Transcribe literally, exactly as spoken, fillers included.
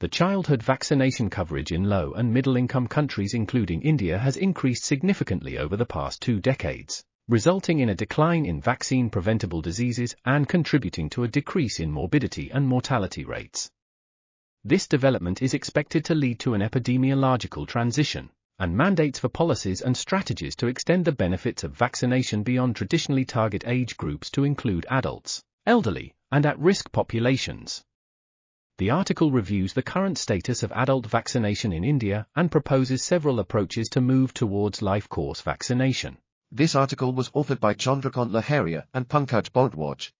The childhood vaccination coverage in low- and middle-income countries including India has increased significantly over the past two decades, resulting in a decline in vaccine-preventable diseases and contributing to a decrease in morbidity and mortality rates. This development is expected to lead to an epidemiological transition, and mandates for policies and strategies to extend the benefits of vaccination beyond traditionally target age groups to include adults, elderly, and at-risk populations. The article reviews the current status of adult vaccination in India and proposes several approaches to move towards life course vaccination. This article was authored by Chandrakant Lahariya and Pankaj Bhardwaj.